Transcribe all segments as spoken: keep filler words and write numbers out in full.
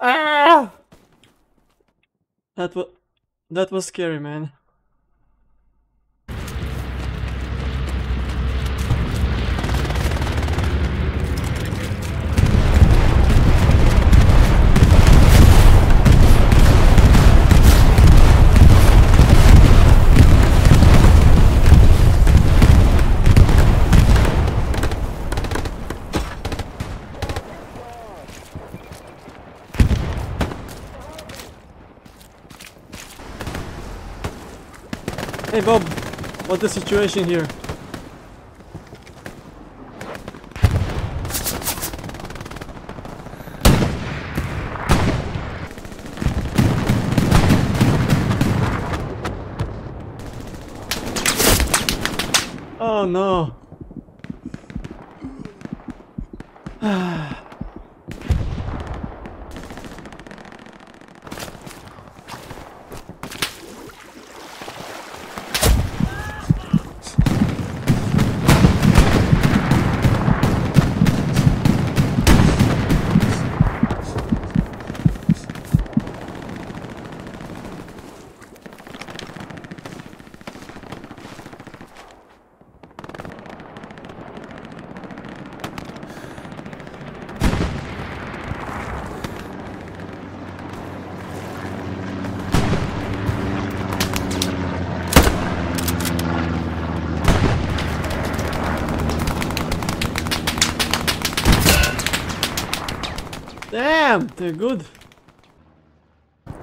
Ah! That was that was scary, man. Hey Bob, what's the situation here? Oh no. Damn, they're good. That's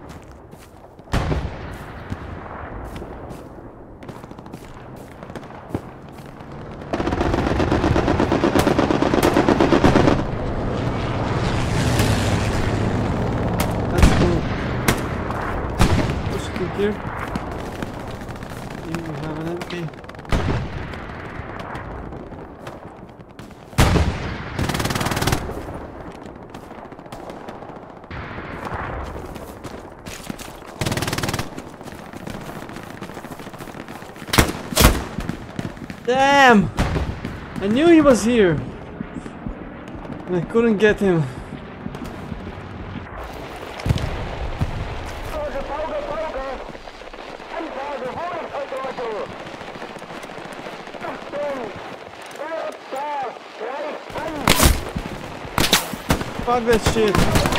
cool. Let's go here. Here we have an empty. Damn! I knew he was here! And I couldn't get him. Fuck that shit!